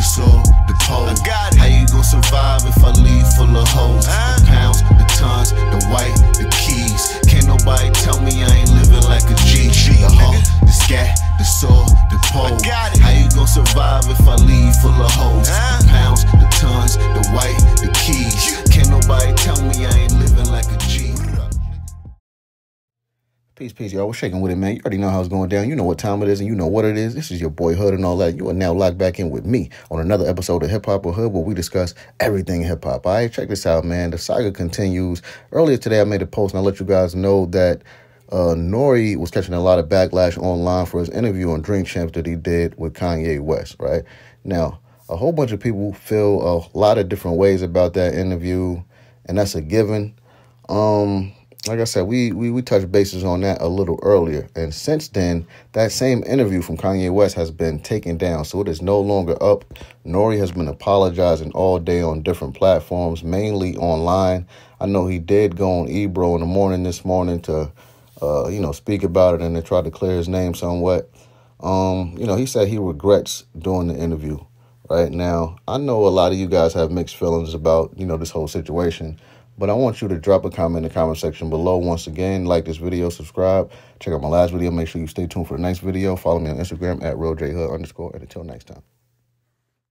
the soul, the pole. How you gon' survive if I leave full of hoes? The pounds, the tons, the white, the keys. Can't nobody tell me I ain't living like a G. The heart, the scat, the soul, the pole. How you gon' survive if I leave full of hoes? The pounds, the tons, the white, the keys. Can't nobody tell me I ain't living like a G. Peace, y'all. We're shaking with it, man. You already know how it's going down. You know what time it is and you know what it is. This is your boy Hood and all that. You are now locked back in with me on another episode of Hip Hop or Hood, where we discuss everything hip-hop. All right, check this out, man. The saga continues. Earlier today, I made a post, and I let you guys know that NORE was catching a lot of backlash online for his interview on Drink Champs that he did with Kanye West, right? Now, a whole bunch of people feel a lot of different ways about that interview, and that's a given. Like I said, we touched bases on that a little earlier. And since then, that same interview from Kanye West has been taken down. So it is no longer up. NORE has been apologizing all day on different platforms, mainly online. I know he did go on Ebro in the morning this morning to, you know, speak about it and to try to clear his name somewhat. You know, he said he regrets doing the interview right now. I know a lot of you guys have mixed feelings about, you know, this whole situation. But I want you to drop a comment in the comment section below. Once again, like this video, subscribe, check out my last video. Make sure you stay tuned for the next video. Follow me on Instagram at RealJHood_. And until next time.